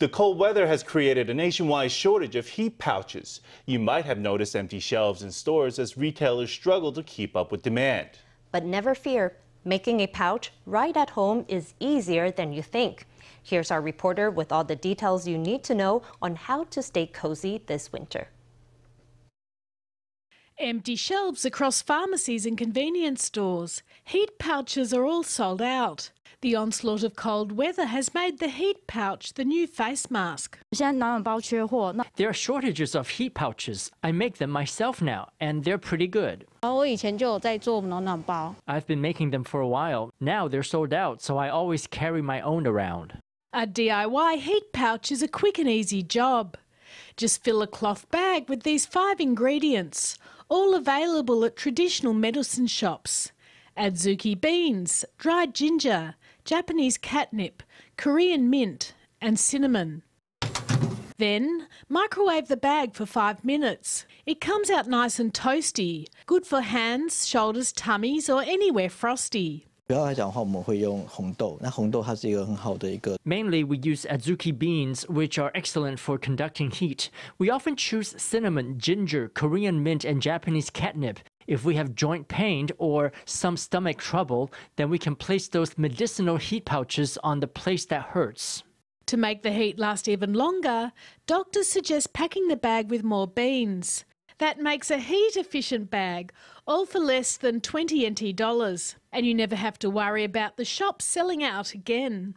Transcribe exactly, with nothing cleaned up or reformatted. The cold weather has created a nationwide shortage of heat pouches. You might have noticed empty shelves in stores as retailers struggle to keep up with demand. But never fear, making a pouch right at home is easier than you think. Here's our reporter with all the details you need to know on how to stay cozy this winter. Empty shelves across pharmacies and convenience stores. Heat pouches are all sold out. The onslaught of cold weather has made the heat pouch the new face mask. There are shortages of heat pouches. I make them myself now, and they're pretty good. I've been making them for a while. Now they're sold out, so I always carry my own around. A D I Y heat pouch is a quick and easy job. Just fill a cloth bag with these five ingredients, all available at traditional medicine shops. Adzuki beans, dried ginger, Japanese catnip, Korean mint and cinnamon. Then microwave the bag for five minutes. It comes out nice and toasty, good for hands, shoulders, tummies or anywhere frosty. Mainly we use adzuki beans, which are excellent for conducting heat. We often choose cinnamon, ginger, Korean mint and Japanese catnip. If we have joint pain or some stomach trouble, then we can place those medicinal heat pouches on the place that hurts. To make the heat last even longer, doctors suggest packing the bag with more beans. That makes a heat-efficient bag, all for less than twenty N T dollars. And you never have to worry about the shop selling out again.